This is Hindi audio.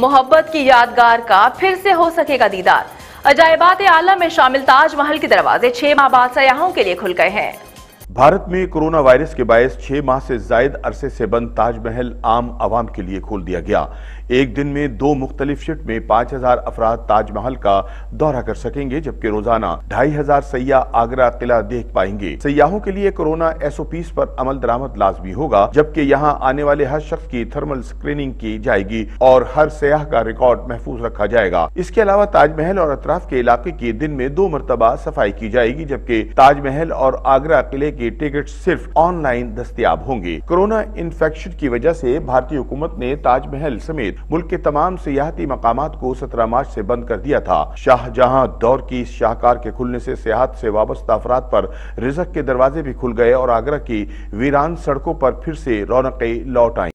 मोहब्बत की यादगार का फिर से हो सकेगा दीदार। अजायबात आलम में शामिल ताजमहल के दरवाजे 6 माह बाद सयाहों के लिए खुल गए हैं। भारत में कोरोना वायरस के बायस 6 माह से जायद अरसे से बंद ताजमहल आम आवाम के लिए खोल दिया गया। एक दिन में 2 मुख्तलिफ शिफ्ट में 5000 अफराद ताजमहल का दौरा कर सकेंगे, जबकि रोजाना 2500 सयाह आगरा किला देख पाएंगे। सयाहों के लिए कोरोना SOPs पर अमल दरामद लाजमी होगा, जबकि यहाँ आने वाले हर शख्स की थर्मल स्क्रीनिंग की जाएगी और हर सयाह का रिकॉर्ड महफूज रखा जाएगा। इसके अलावा ताजमहल और अतराफ के इलाके की दिन में 2 मरतबा सफाई की जाएगी, जबकि ताजमहल और आगरा किले के टिकट सिर्फ ऑनलाइन दस्तियाब होंगे। कोरोना इन्फेक्शन की वजह से भारतीय हुकूमत ने ताजमहल समेत मुल्क के तमाम सियाहती मकामात को 17 मार्च से बंद कर दिया था। शाहजहां दौर की इस शाहकार के खुलने से सियाहत से वाबस्ता अफराद पर रिज़्क के दरवाजे भी खुल गए और आगरा की वीरान सड़कों पर फिर से रौनकें लौट आई।